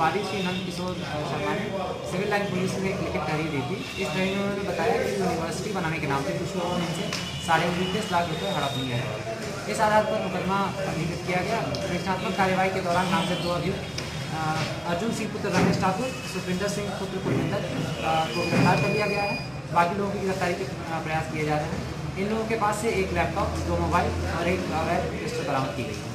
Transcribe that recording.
बारिश के हम किशोर शर्मा ने सिविल लाइन पुलिस से एक लिखित तहरीर दी थी। इस तहरीर में उन्होंने बताया कि यूनिवर्सिटी बनाने के नाम पर कुछ लोगों ने इनसे 19.5 लाख रुपये हड़प लिया है। इस आधार पर मुकदमा पंजीकृत किया गया। रचनात्मक कार्यवाही के दौरान नामजद 2 अभियुक्त अर्जुन सिंह पुत्र रमेश ठाकुर, सुखविंदर सिंह पुत्र पुलविंदर को गिरफ्तार कर लिया गया है। बाकी लोगों की गिरफ्तारी के प्रयास किए जा रहे हैं। इन लोगों के पास से एक लैपटॉप, 2 मोबाइल और एक अवैध पिस्टल बरामद की गई है।